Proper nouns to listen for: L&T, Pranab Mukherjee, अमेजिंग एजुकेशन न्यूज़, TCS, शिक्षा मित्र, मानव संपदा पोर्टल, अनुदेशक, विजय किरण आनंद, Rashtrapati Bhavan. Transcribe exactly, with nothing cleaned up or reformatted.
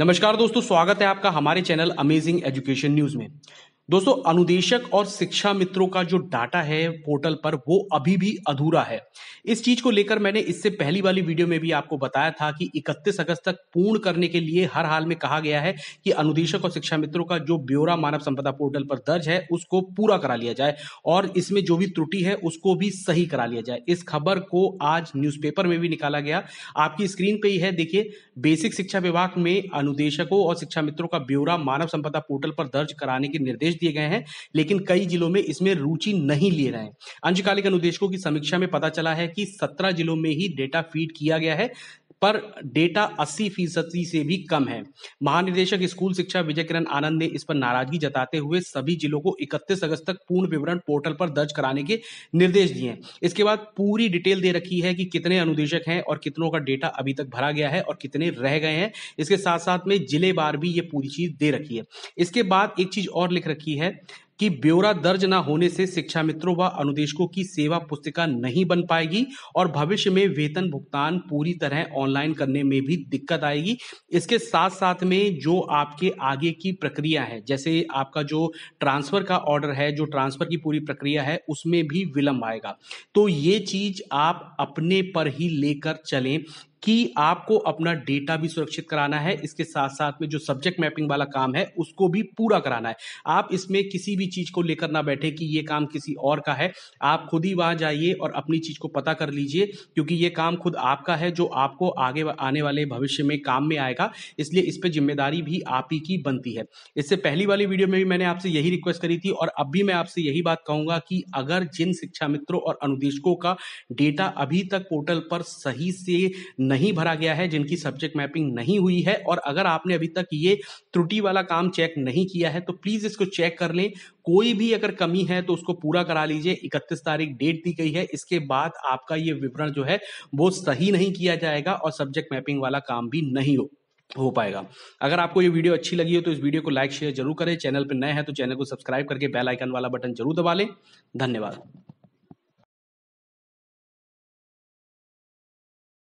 नमस्कार दोस्तों, स्वागत है आपका हमारे चैनल अमेजिंग एजुकेशन न्यूज़ में। दोस्तों, अनुदेशक और शिक्षा मित्रों का जो डाटा है पोर्टल पर वो अभी भी अधूरा है। इस चीज को लेकर मैंने इससे पहली वाली वीडियो में भी आपको बताया था कि इकतीस अगस्त तक पूर्ण करने के लिए हर हाल में कहा गया है कि अनुदेशक और शिक्षा मित्रों का जो ब्यौरा मानव संपदा पोर्टल पर दर्ज है उसको पूरा करा लिया जाए और इसमें जो भी त्रुटि है उसको भी सही करा लिया जाए। इस खबर को आज न्यूज़पेपर में भी निकाला गया, आपकी स्क्रीन पर ही है, देखिए। बेसिक शिक्षा विभाग में अनुदेशकों और शिक्षा मित्रों का ब्यौरा मानव संपदा पोर्टल पर दर्ज कराने के निर्देश दिए गए हैं, लेकिन कई जिलों में इसमें रुचि नहीं ले रहे हैं। अंशकालिक अनुदेशकों की समीक्षा में पता चला है कि सत्रह जिलों में ही डेटा फीड किया गया है, पर डेटा अस्सी फीसदी से भी कम है। महानिदेशक स्कूल शिक्षा विजय किरण आनंद ने इस पर नाराजगी जताते हुए सभी जिलों को इकतीस अगस्त तक पूर्ण विवरण पोर्टल पर दर्ज कराने के निर्देश दिए हैं। इसके बाद पूरी डिटेल दे रखी है कि कितने अनुदेशक हैं और कितनों का डेटा अभी तक भरा गया है और कितने रह गए हैं। इसके साथ साथ में जिलेवार भी ये पूरी चीज दे रखी है। इसके बाद एक चीज और लिख रखी है कि ब्यौरा दर्ज न होने से शिक्षा मित्रों व अनुदेशकों की सेवा पुस्तिका नहीं बन पाएगी और भविष्य में वेतन भुगतान पूरी तरह ऑनलाइन करने में भी दिक्कत आएगी। इसके साथ साथ में जो आपके आगे की प्रक्रिया है, जैसे आपका जो ट्रांसफर का ऑर्डर है, जो ट्रांसफर की पूरी प्रक्रिया है, उसमें भी विलंब आएगा। तो ये चीज आप अपने पर ही लेकर चलें कि आपको अपना डेटा भी सुरक्षित कराना है। इसके साथ साथ में जो सब्जेक्ट मैपिंग वाला काम है उसको भी पूरा कराना है। आप इसमें किसी भी चीज़ को लेकर ना बैठे कि ये काम किसी और का है। आप खुद ही वहाँ जाइए और अपनी चीज़ को पता कर लीजिए, क्योंकि ये काम खुद आपका है जो आपको आगे आने वाले भविष्य में काम में आएगा, इसलिए इस पर जिम्मेदारी भी आप ही की बनती है। इससे पहली वाली वीडियो में भी मैंने आपसे यही रिक्वेस्ट करी थी और अब भी मैं आपसे यही बात कहूँगा कि अगर जिन शिक्षा मित्रों और अनुदेशकों का डेटा अभी तक पोर्टल पर सही से नहीं भरा गया है, जिनकी सब्जेक्ट मैपिंग नहीं हुई है, और अगर आपने अभी तक ये त्रुटि वाला काम चेक नहीं किया है तो प्लीज इसको चेक कर लें। कोई भी अगर कमी है तो उसको पूरा करा लीजिए। इकतीस तारीख डेट दी गई है, इसके बाद आपका ये विवरण जो है वो सही नहीं किया जाएगा और सब्जेक्ट मैपिंग वाला काम भी नहीं हो हो पाएगा। अगर आपको ये वीडियो अच्छी लगी हो तो इस वीडियो को लाइक शेयर जरूर करें। चैनल पर नए हैं तो चैनल को सब्सक्राइब करके बेल आइकन वाला बटन जरूर दबा लें। धन्यवाद।